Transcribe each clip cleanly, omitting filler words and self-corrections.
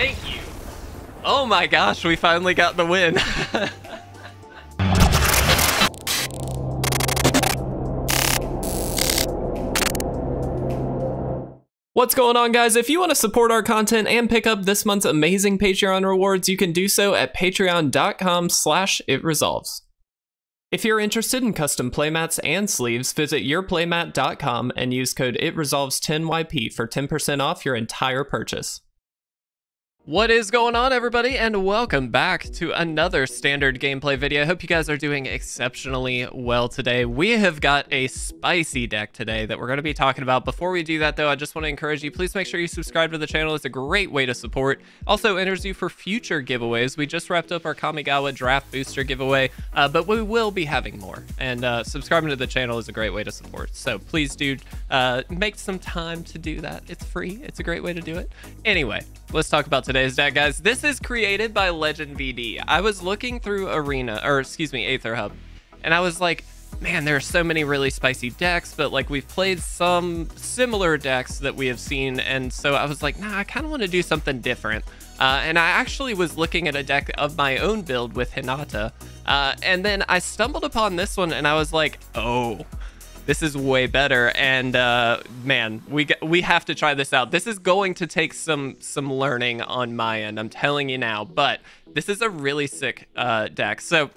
Thank you. Oh my gosh, we finally got the win. What's going on, guys? If you want to support our content and pick up this month's amazing Patreon rewards, you can do so at patreon.com/itresolves. If you're interested in custom playmats and sleeves, visit yourplaymat.com and use code itresolves10yp for 10% off your entire purchase. What is going on, everybody, and welcome back to another standard gameplay video. I hope you guys are doing exceptionally well today. We have got a spicy deck today that we're going to be talking about. Before we do that, though, I just want to encourage you, please make sure you subscribe to the channel. It's a great way to support. Also enters you for future giveaways. We just wrapped up our Kamigawa draft booster giveaway, but we will be having more, and subscribing to the channel is a great way to support. So please do make some time to do that. It's free. It's a great way to do it. Anyway, let's talk about today's deck, guys. This is created by LegendVD. I was looking through AetherHub, and I was like, man, there are so many really spicy decks, but like we've played some similar decks that we have seen, and so I was like, nah, I kind of want to do something different. And I actually was looking at a deck of my own build with Hinata, and then I stumbled upon this one, and I was like, oh, this is way better, and man, we have to try this out. This is going to take some learning on my end, I'm telling you now, but this is a really sick deck. So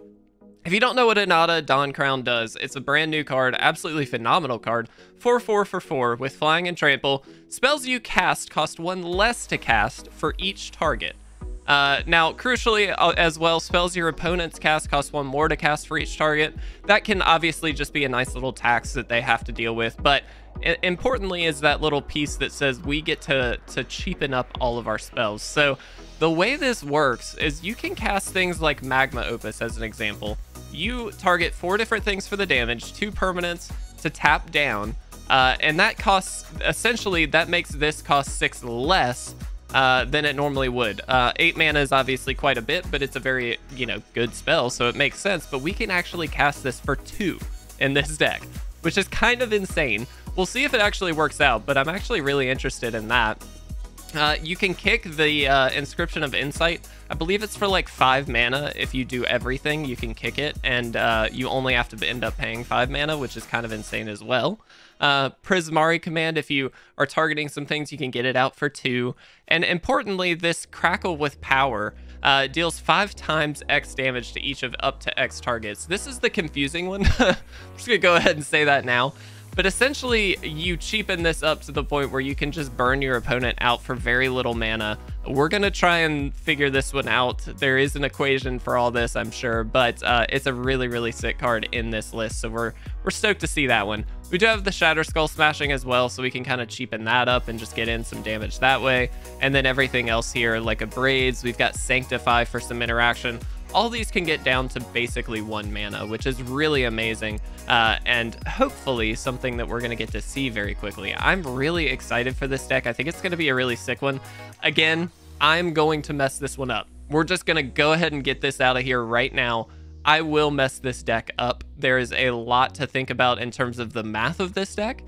if you don't know what Hinata Dawn-Crowned does, it's a brand new card, absolutely phenomenal card. 4/4 for 4 with flying and trample. Spells you cast cost 1 less to cast for each target. Now, crucially, as well, spells your opponents cast cost 1 more to cast for each target. That can obviously just be a nice little tax that they have to deal with, but importantly is that little piece that says we get to cheapen up all of our spells. So the way this works is you can cast things like Magma Opus as an example. You target 4 different things for the damage, 2 permanents to tap down, and that costs, essentially, that makes this cost 6 less than it normally would. 8 mana is obviously quite a bit, but it's a very, you know, good spell, so it makes sense. But we can actually cast this for 2 in this deck, which is kind of insane. We'll see if it actually works out, but I'm actually really interested in that. You can kick the Inscription of Insight. I believe it's for like 5 mana. If you do everything, you can kick it, and you only have to end up paying 5 mana, which is kind of insane as well. Prismari Command, if you are targeting some things, you can get it out for 2. And importantly, this Crackle with Power deals 5 times X damage to each of up to X targets. This is the confusing one. I'm just gonna go ahead and say that now. But essentially, you cheapen this up to the point where you can just burn your opponent out for very little mana. We're going to try and figure this one out. There is an equation for all this, I'm sure, but it's a really, really sick card in this list, so we're stoked to see that one. We do have the Shatterskull Smashing as well, so we can kind of cheapen that up and just get in some damage that way. And then everything else here, like Abrades, we've got Sanctify for some interaction. All these can get down to basically 1 mana, which is really amazing, and hopefully something that we're going to get to see very quickly. I'm really excited for this deck. I think it's going to be a really sick one. Again, I'm going to mess this one up. We're just going to go ahead and get this out of here right now. I will mess this deck up. There is a lot to think about in terms of the math of this deck.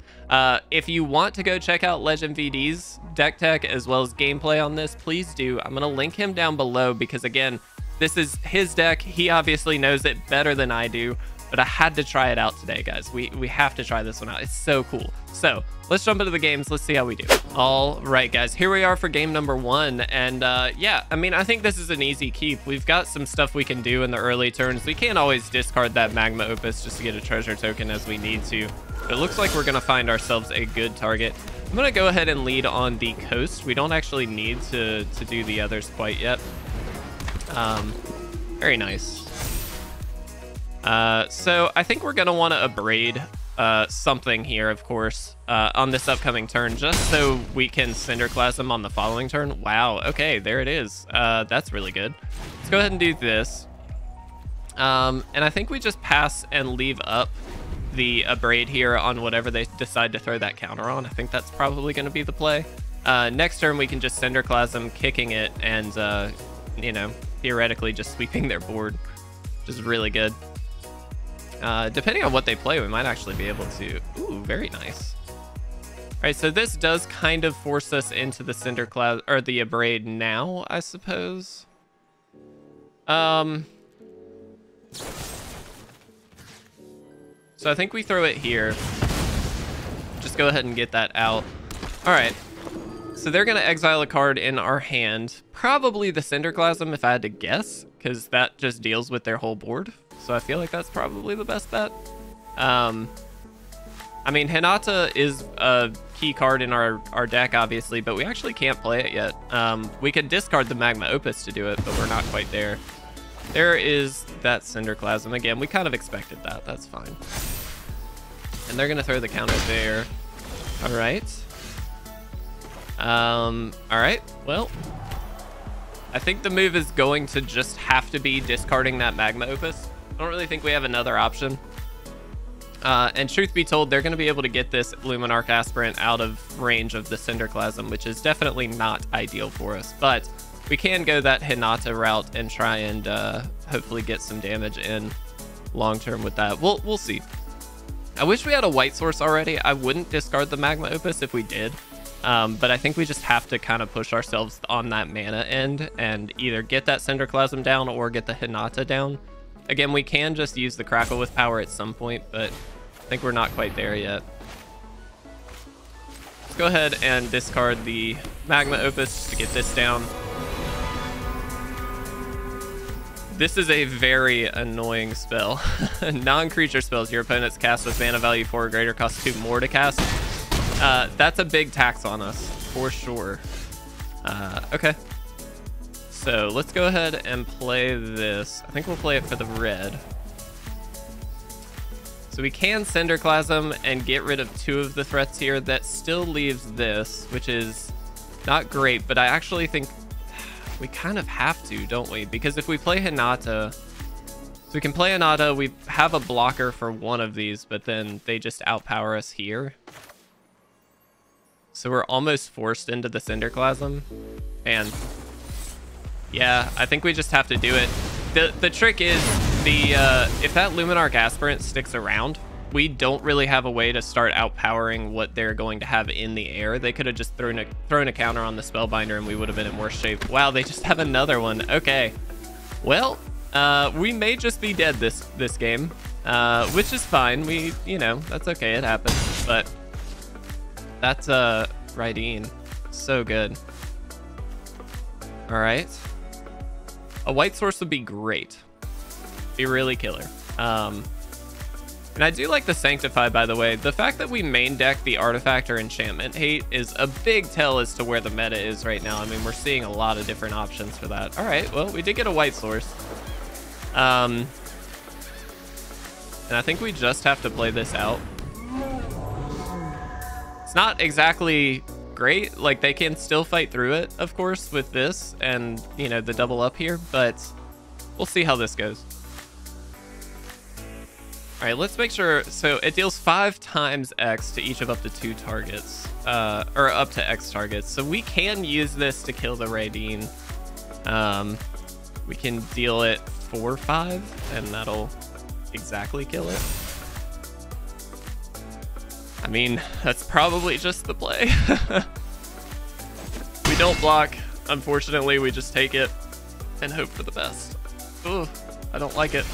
If you want to go check out LegendVD's deck tech as well as gameplay on this, please do. I'm going to link him down below because, again, this is his deck. He obviously knows it better than I do, but I had to try it out today, guys. We have to try this one out. It's so cool. So let's jump into the games. Let's see how we do. All right, guys, here we are for game number 1. And yeah, I mean, I think this is an easy keep. We've got some stuff we can do in the early turns. We can't always discard that Magma Opus just to get a treasure token as we need to. But it looks like we're going to find ourselves a good target. I'm going to go ahead and lead on the coast. We don't actually need to do the others quite yet. Very nice. So I think we're gonna want to abrade something here, of course, on this upcoming turn, just so we can Cinderclasm on the following turn. Wow, okay, there it is. That's really good. Let's go ahead and do this. And I think we just pass and leave up the abrade here on whatever they decide to throw that counter on. I think that's probably gonna be the play. Next turn we can just Cinderclasm, kicking it, and you know, theoretically just sweeping their board, which is really good. Depending on what they play, we might actually be able to... Ooh, very nice. right, so this does kind of force us into the Cinderclasm or the Abrade now, I suppose. So I think we throw it here. Just go ahead and get that out. All right. So they're going to exile a card in our hand. Probably the Cinderclasm, if I had to guess, because that just deals with their whole board. So I feel like that's probably the best bet. I mean, Hinata is a key card in our deck, obviously, but we actually can't play it yet. We could discard the Magma Opus to do it, but we're not quite there. There is that Cinderclasm. Again, we kind of expected that. That's fine. And they're going to throw the counter there. All right. All right. Well, I think the move is going to just have to be discarding that Magma Opus. I don't really think we have another option. And truth be told, they're going to be able to get this Luminarch Aspirant out of range of the Cinderclasm, which is definitely not ideal for us. But we can go that Hinata route and try and hopefully get some damage in long term with that. We'll see. I wish we had a white source already. I wouldn't discard the Magma Opus if we did. But I think we just have to kind of push ourselves on that mana end and either get that Cinderclasm down or get the Hinata down. Again, we can just use the Crackle with Power at some point, but I think we're not quite there yet. Let's go ahead and discard the Magma Opus to get this down. This is a very annoying spell. Non-creature spells your opponents cast with mana value 4 or greater cost 2 more to cast. That's a big tax on us, for sure. Okay. So let's go ahead and play this. I think we'll play it for the red. So we can Cinderclasm and get rid of 2 of the threats here. That still leaves this, which is not great, but I actually think we kind of have to, don't we? Because if we play Hinata, so we can play Hinata, we have a blocker for one of these, but then they just outpower us here. So we're almost forced into the Cinderclasm. And yeah, I think we just have to do it. The trick is, if that Luminarch Aspirant sticks around, we don't really have a way to start outpowering what they're going to have in the air. They could have just thrown a counter on the Spellbinder and we would have been in worse shape. Wow, they just have another one. Okay. Well, we may just be dead this game, which is fine. We, you know, that's okay. It happens. But that's Rydeen. So good. All right. A white source would be great. Be really killer. And I do like the Sanctify, by the way. The fact that we main deck the artifact or enchantment hate is a big tell as to where the meta is right now. I mean, we're seeing a lot of different options for that. All right, well, we did get a white source. And I think we just have to play this out. It's not exactly great. Like, they can still fight through it, of course, with this and, you know, the double up here, but we'll see how this goes. All right, let's make sure. So it deals 5 times X to each of up to 2 targets, or up to X targets. So we can use this to kill the Rydeen. We can deal it 4/5, and that'll exactly kill it. I mean, that's probably just the play. We don't block. Unfortunately, we just take it and hope for the best. Ugh, I don't like it.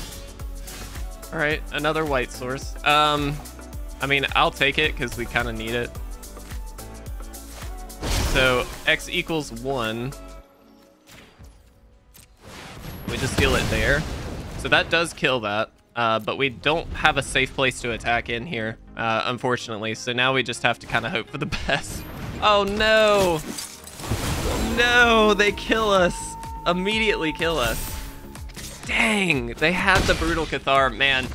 All right, another white source. I mean, I'll take it because we kind of need it. So X equals 1. We just deal it there. So that does kill that, but we don't have a safe place to attack in here, unfortunately. So now we just have to kind of hope for the best. Oh, no. No, they kill us. Immediately kill us. Dang, they had the Brutal Cathar. Man,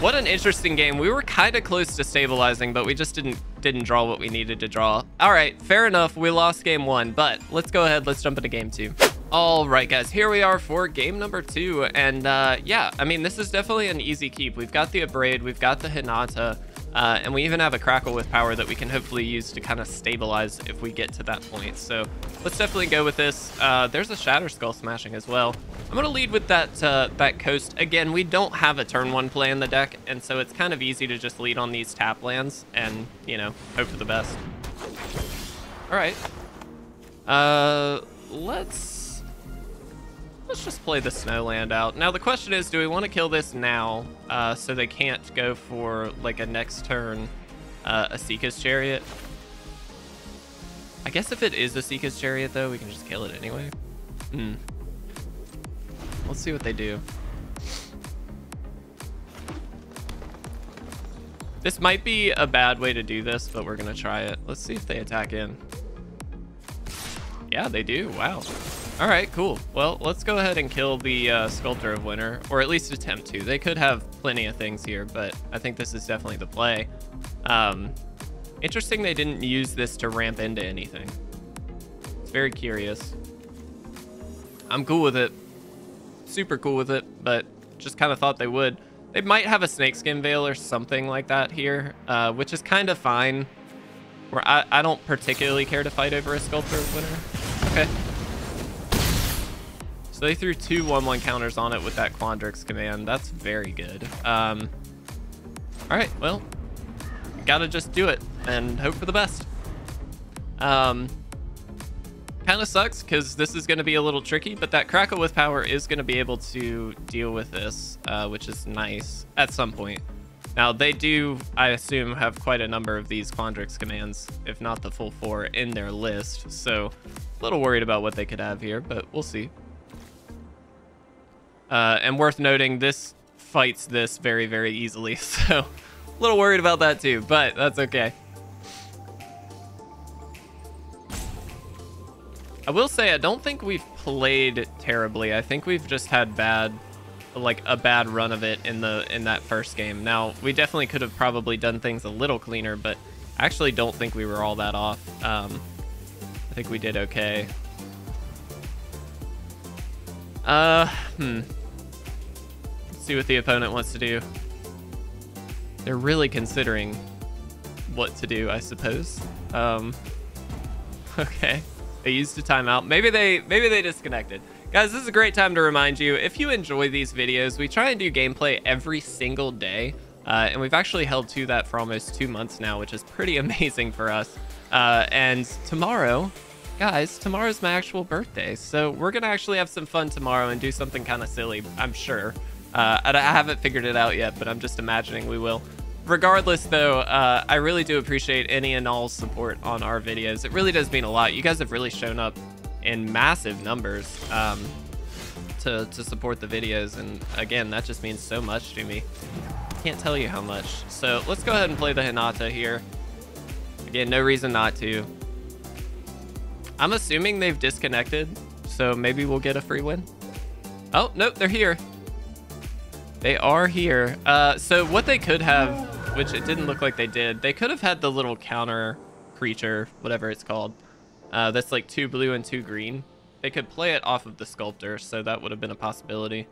what an interesting game. We were kind of close to stabilizing, but we just didn't draw what we needed to draw. All right, fair enough. We lost game 1, but let's go ahead. Let's jump into game 2. All right, guys, here we are for game number 2. And yeah, I mean, this is definitely an easy keep. We've got the Abrade, we've got the Hinata, and we even have a Crackle with Power that we can hopefully use to kind of stabilize if we get to that point. So let's definitely go with this. There's a Shatterskull Smashing as well. I'm going to lead with that that coast. Again, we don't have a turn 1 play in the deck, and so it's kind of easy to just lead on these tap lands and, you know, hope for the best. Alright. Let's just play the Snowland out. Now the question is, do we want to kill this now, so they can't go for like a next turn Asika's Chariot? I guess if it is Asika's Chariot though, we can just kill it anyway. Hmm. Let's see what they do. This might be a bad way to do this, but we're gonna try it. Let's see if they attack in. Yeah, they do. Wow. All right, cool. Well, let's go ahead and kill the Sculptor of Winter, or at least attempt to. They could have plenty of things here, but I think this is definitely the play. Interesting they didn't use this to ramp into anything. It's very curious. I'm cool with it. Super cool with it, but just kind of thought they would. They might have a snakeskin veil or something like that here, which is kind of fine. Where I don't particularly care to fight over a Sculptor of Winter. Okay. So they threw two 1/1 counters on it with that Quandrix command. That's very good. All right, well, gotta just do it and hope for the best. Kind of sucks because this is going to be a little tricky, but that Crackle with Power is going to be able to deal with this, which is nice at some point. Now they do, I assume, have quite a number of these Quandrix commands, if not the full 4 in their list. So a little worried about what they could have here, but we'll see. And worth noting, this fights this very, very easily. So a little worried about that too, but that's okay. I will say, I don't think we've played terribly. I think we've just had a bad run of it in that first game. Now, we definitely could have probably done things a little cleaner, but I actually don't think we were all that off. I think we did okay. Let's see what the opponent wants to do. They're really considering what to do, I suppose. Okay. They used a timeout. Maybe they disconnected. Guys, this is a great time to remind you, if you enjoy these videos, we try and do gameplay every single day. And we've actually held to that for almost 2 months now, which is pretty amazing for us. And tomorrow, guys, tomorrow's my actual birthday. So we're going to actually have some fun tomorrow and do something kind of silly, I'm sure. I haven't figured it out yet, but I'm just imagining we will. Regardless, though, I really do appreciate any and all support on our videos. It really does mean a lot. You guys have really shown up in massive numbers to support the videos. And again, that just means so much to me. Can't tell you how much. So let's go ahead and play the Hinata here. Again, no reason not to. I'm assuming they've disconnected, so maybe we'll get a free win. Oh, nope, they're here. They are here. So what they could have, which it didn't look like they did, they could have had the little counter creature, whatever it's called, that's like 2 blue and 2 green. They could play it off of the Sculptor, so that would have been a possibility.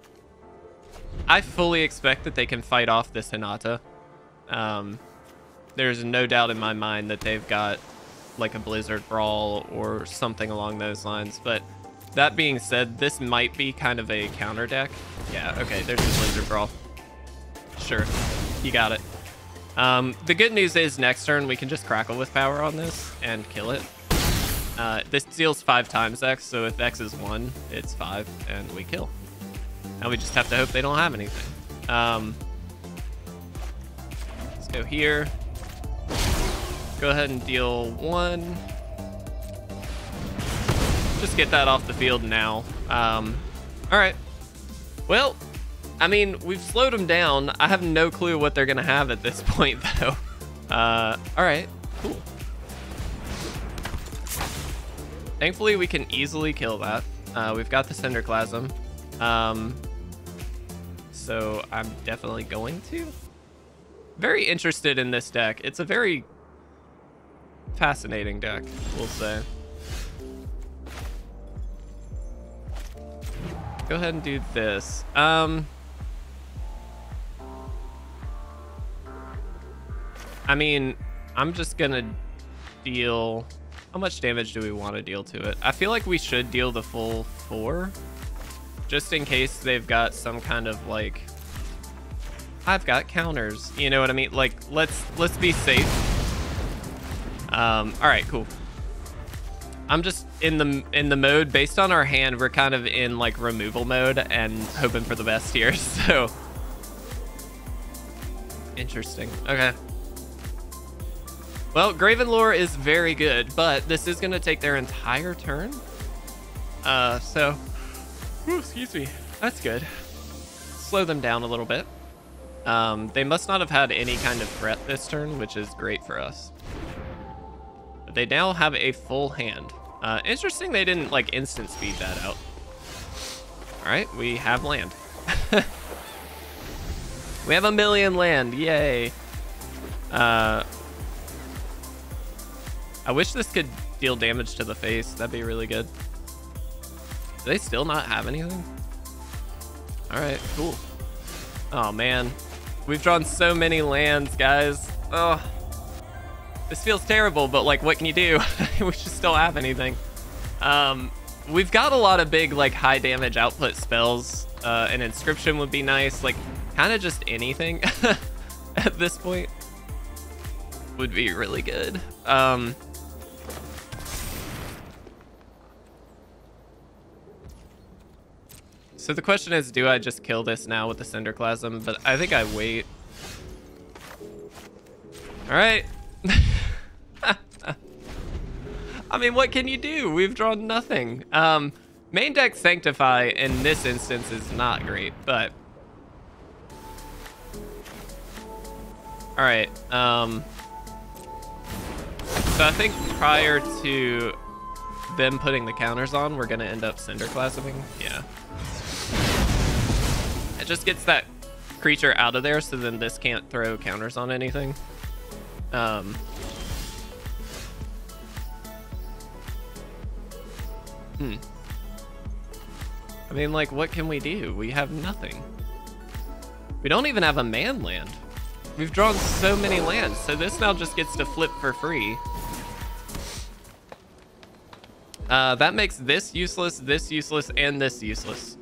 I fully expect that they can fight off this Hinata. There's no doubt in my mind that they've got like a Blizzard Brawl or something along those lines, but that being said, this might be kind of a counter deck. Yeah, okay, there's the Blizzard Brawl. Sure, you got it. The good news is next turn we can just Crackle with Power on this and kill it. This deals 5 times X, so if X is 1, it's 5, and we kill. Now we just have to hope they don't have anything. Let's go here. Go ahead and deal 1. Just get that off the field now. All right. Well, I mean, we've slowed them down. I have no clue what they're gonna have at this point, though. All right, cool. Thankfully, we can easily kill that. We've got the Cinderclasm, so I'm definitely going to. Very interested in this deck. It's a very fascinating deck, we'll say. Go ahead and do this. I mean, I'm just gonna deal. How much damage do we want to deal to it? I feel like we should deal the full 4, just in case they've got some kind of like, I've got counters. You know what I mean? Like, let's be safe. All right, cool. I'm just in the mode based on our hand. We're kind of in like removal mode and hoping for the best here. So interesting. Okay. Well, Gravenlore is very good, but this is gonna take their entire turn. So, whew, excuse me. That's good. Slow them down a little bit. They must not have had any kind of threat this turn, which is great for us. But they now have a full hand. Interesting they didn't like instant speed that out. All right, we have land. We have a million land, yay. I wish this could deal damage to the face. That'd be really good. Do they still not have anything? All right, cool. Oh man, we've drawn so many lands, guys. Oh, this feels terrible, but like, what can you do? We just don't have anything. We've got a lot of big, like high damage output spells. An inscription would be nice. Like kind of just anything at this point would be really good. So the question is, do I just kill this now with the Cinderclasm? But I think I wait. All right. I mean, what can you do? We've drawn nothing. Main deck Sanctify in this instance is not great, but... All right. So I think prior to them putting the counters on, we're going to end up Cinderclasming. Yeah. It just gets that creature out of there, so then this can't throw counters on anything. I mean, like, what can we do? We have nothing. We don't even have a man land. We've drawn so many lands, so this now just gets to flip for free. That makes this useless, and this useless.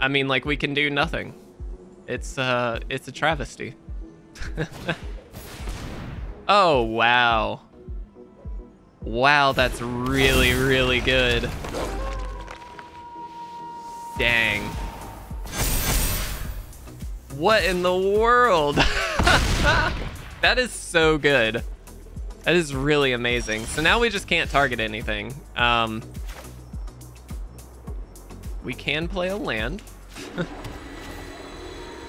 I mean, like, we can do nothing. It's a travesty. Oh, wow. Wow, that's really, really good. Dang. What in the world? That is so good. That is really amazing. So now we just can't target anything. We can play a land.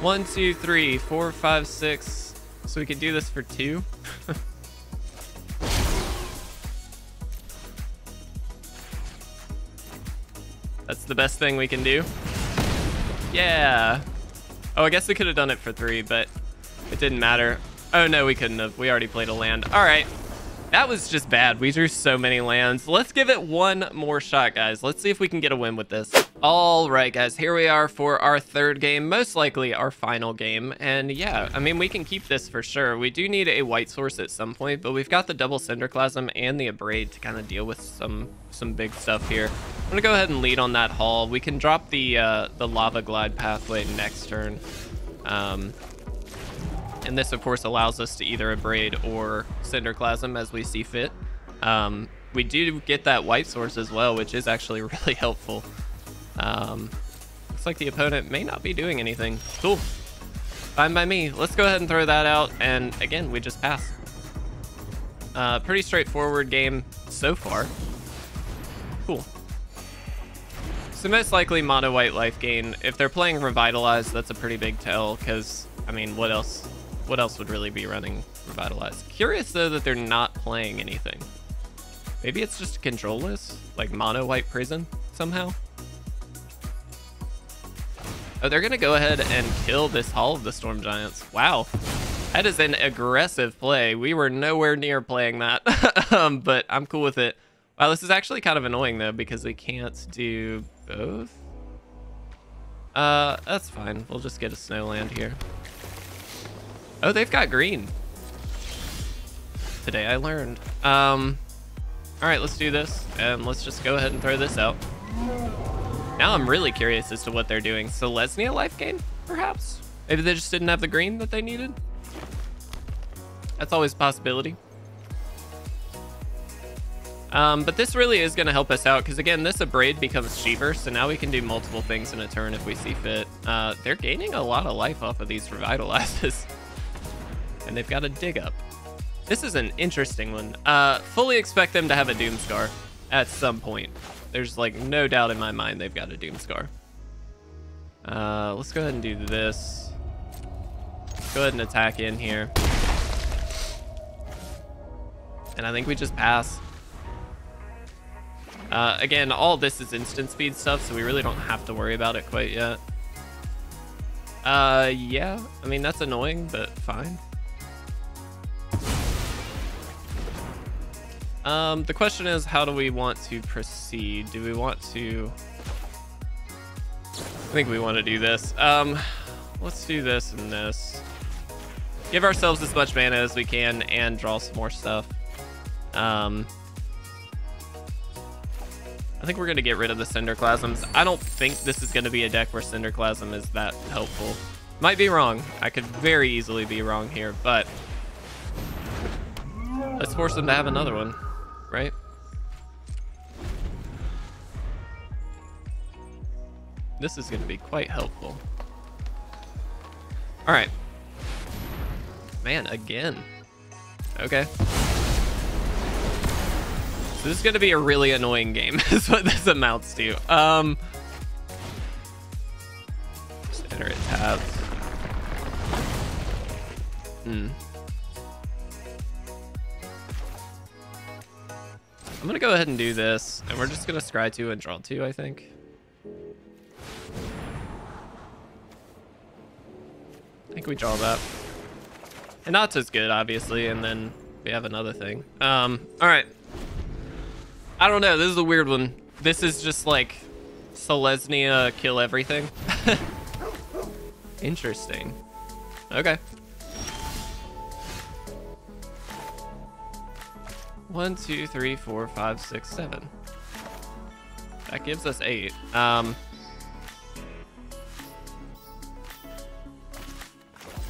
1, 2, 3, 4, 5, 6. So we could do this for 2. That's the best thing we can do. Yeah. Oh, I guess we could have done it for 3, but it didn't matter. Oh no, we couldn't have. We already played a land. All right. That was just bad. We drew so many lands. Let's give it one more shot, guys. Let's see if we can get a win with this. All right, guys, here we are for our third game, most likely our final game. And yeah, I mean, we can keep this for sure. We do need a white source at some point, but we've got the double Cinderclasm and the Abrade to kind of deal with some big stuff here. I'm gonna go ahead and lead on that hall. We can drop the Lava Glide Pathway next turn. And this, of course, allows us to either Abrade or Cinderclasm as we see fit. We do get that white source as well, which is actually really helpful. Looks like the opponent may not be doing anything. Cool. Fine by me. Let's go ahead and throw that out. And again, we just pass. Pretty straightforward game so far. Cool. So most likely mono white life gain. If they're playing Revitalize, that's a pretty big tell because, I mean, what else? What else would really be running Revitalize? Curious though that they're not playing anything. Maybe it's just a control list, like mono white prison somehow. Oh, they're gonna go ahead and kill this Hall of the Storm Giants. Wow, that is an aggressive play. We were nowhere near playing that, but I'm cool with it. Wow, this is actually kind of annoying though because we can't do both. That's fine. We'll just get a snow land here. Oh, they've got green. Today I learned. All right, let's do this. And let's just go ahead and throw this out. Now I'm really curious as to what they're doing. Selesnya life gain, perhaps? Maybe they just didn't have the green that they needed? That's always a possibility. But this really is going to help us out, because again, this Abrade becomes Shiver, so now we can do multiple things in a turn if we see fit. They're gaining a lot of life off of these Revitalizes, and they've got a Dig Up. This is an interesting one. Fully expect them to have a Doom Scar at some point. There's like no doubt in my mind they've got a Doom Scar. Let's go ahead and do this. Go ahead and attack in here. And I think we just pass. Again, all this is instant speed stuff, so we really don't have to worry about it quite yet. Yeah, I mean, that's annoying, but fine. The question is, how do we want to proceed? Do we want to... I think we want to do this. Let's do this and this. Give ourselves as much mana as we can and draw some more stuff. I think we're going to get rid of the Cinderclasms. I don't think this is going to be a deck where Cinderclasm is that helpful. Might be wrong. I could very easily be wrong here, but let's force them to have another one, right? This is going to be quite helpful. All right. Man, again. Okay. So this is going to be a really annoying game, is what this amounts to. Just enter it tabs. I'm going to go ahead and do this, and we're just going to scry 2 and draw 2, I think. I think we draw that. Hinata's good, obviously, and then we have another thing. All right. I don't know. This is a weird one. This is just like Selesnya kill everything. Interesting. Okay. One, two, three, four, five, six, seven. That gives us 8. I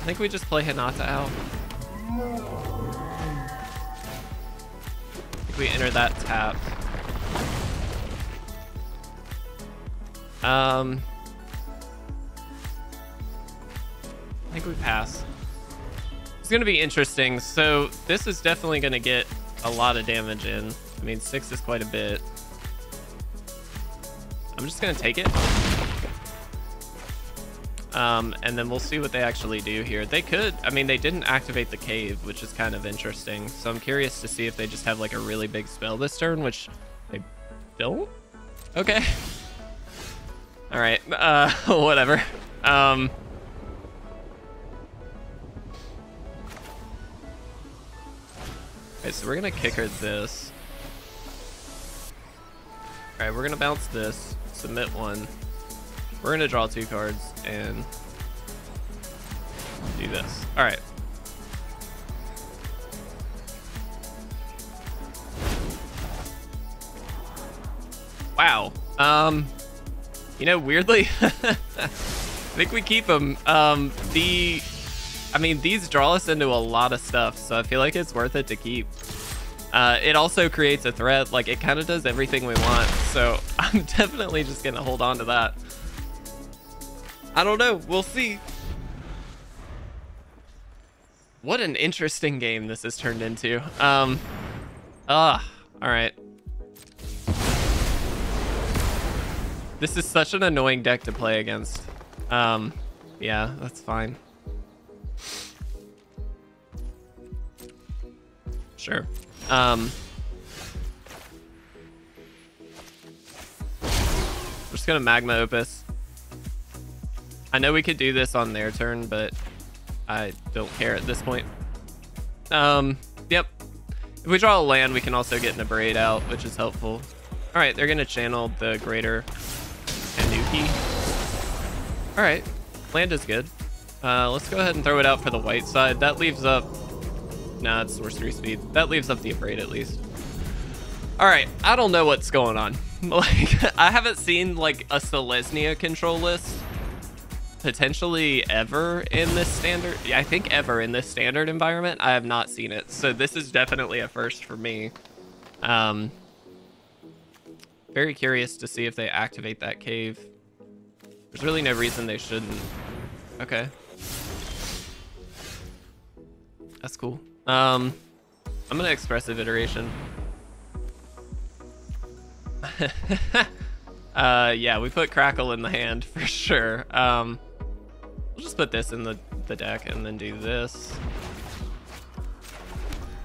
think we just play Hinata out. I think we enter that tap. I think we pass. It's going to be interesting. So this is definitely going to get a lot of damage in. I mean, 6 is quite a bit. I'm just going to take it. And then we'll see what they actually do here. They could, I mean, they didn't activate the cave, which is kind of interesting. So I'm curious to see if they just have like a really big spell this turn, which they don't. Okay. All right, whatever. Okay, so we're gonna kick her this. All right, we're gonna bounce this, submit 1. We're gonna draw 2 cards and do this. All right. Wow. You know, weirdly, I think we keep them. I mean, these draw us into a lot of stuff, so I feel like it's worth it to keep. It also creates a threat. Like, it kind of does everything we want, so I'm definitely just gonna hold on to that. I don't know. We'll see. What an interesting game this has turned into. All right. This is such an annoying deck to play against. Yeah, that's fine. Sure. We're just gonna Magma Opus. I know we could do this on their turn, but I don't care at this point. Yep. If we draw a land, we can also get an Abrade out, which is helpful. All right, they're gonna channel the Greater Anuki. All right, land is good. Let's go ahead and throw it out for the white side. That leaves up... Nah, it's sorcery speed. That leaves up the Abrade at least. All right, I don't know what's going on. Like, I haven't seen like a Selesnya control list potentially ever in this standard. Yeah, I think ever in this standard environment, I have not seen it. So this is definitely a first for me. Very curious to see if they activate that cave. There's really no reason they shouldn't. Okay. That's cool. I'm gonna Expressive Iteration. Yeah, we put Crackle in the hand for sure. We'll just put this in the deck and then do this.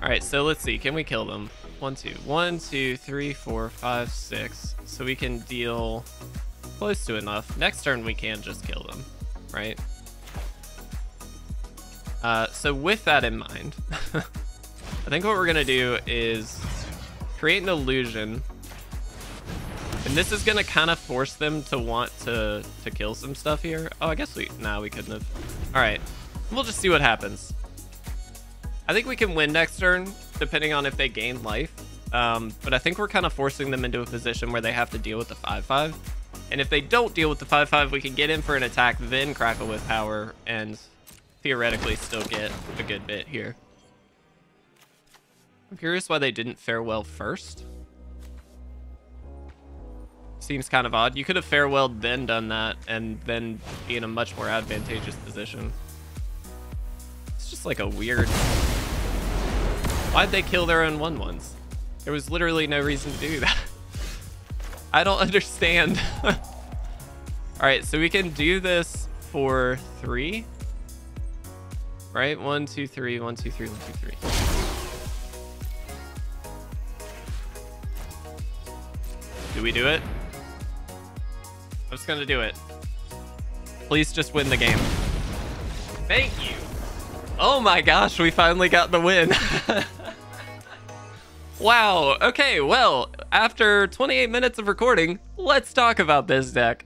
All right, so let's see, can we kill them? 1, 2, 1, 2, 3, 4, 5, 6. So we can deal close to enough. Next turn we can just kill them, right? So with that in mind, I think what we're gonna do is create an illusion. And this is gonna kind of force them to want to kill some stuff here. Oh, I guess we, nah, we couldn't have. All right, we'll just see what happens. I think we can win next turn, depending on if they gain life. But I think we're kind of forcing them into a position where they have to deal with the 5/5. And if they don't deal with the 5/5, we can get in for an attack, then Crackle with Power, and theoretically still get a good bit here. I'm curious why they didn't Farewell first. Seems kind of odd. You could have Farewelled, then done that, and then be in a much more advantageous position. It's just like a weird... Why'd they kill their own 1/1s? There was literally no reason to do that. I don't understand. Alright, so we can do this for 3. Right? 1, 2, 3, 1, 2, 3, 1, 2, 3. Do we do it? I'm just gonna do it. Please just win the game. Thank you. Oh my gosh, we finally got the win. Wow, okay, well, after 28 minutes of recording, let's talk about this deck.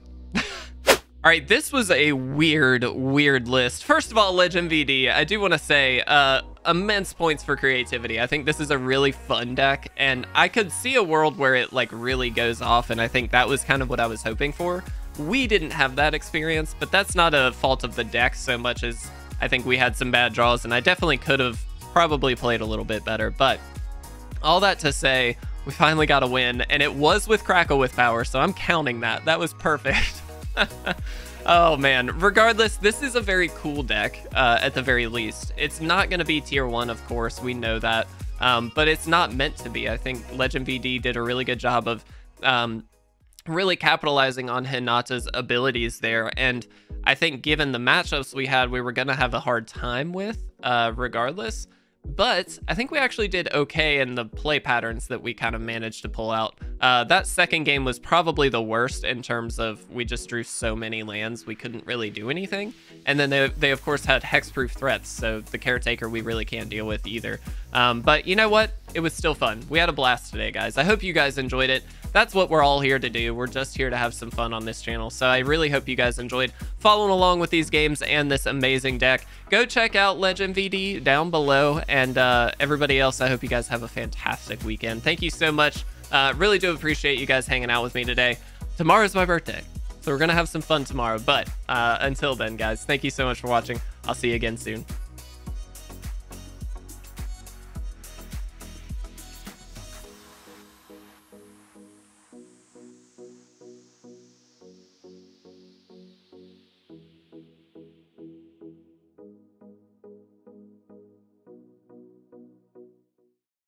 All right, this was a weird, weird list. First of all, LegendVD, I do want to say immense points for creativity. I think this is a really fun deck, and I could see a world where it like really goes off, and I think that was kind of what I was hoping for. We didn't have that experience, but that's not a fault of the deck so much as I think we had some bad draws, and I definitely could have probably played a little bit better, but all that to say, we finally got a win, and it was with Crackle with Power, so I'm counting that. That was perfect. Oh man, regardless, this is a very cool deck at the very least. It's not going to be tier 1, of course, we know that, but it's not meant to be. I think LegendVD did a really good job of really capitalizing on Hinata's abilities there, and I think given the matchups we had, we were going to have a hard time with regardless, but I think we actually did okay in the play patterns that we kind of managed to pull out. That second game was probably the worst in terms of we just drew so many lands we couldn't really do anything, and then they of course had hexproof threats, so the Caretaker we really can't deal with either. But you know what, it was still fun. We had a blast today, guys. I hope you guys enjoyed it. That's what we're all here to do. We're just here to have some fun on this channel, so I really hope you guys enjoyed following along with these games and this amazing deck. Go check out LegendVD down below, and everybody else, I hope you guys have a fantastic weekend. Thank you so much. Really do appreciate you guys hanging out with me today. Tomorrow's my birthday, so we're gonna have some fun tomorrow, but until then, guys, thank you so much for watching. I'll see you again soon.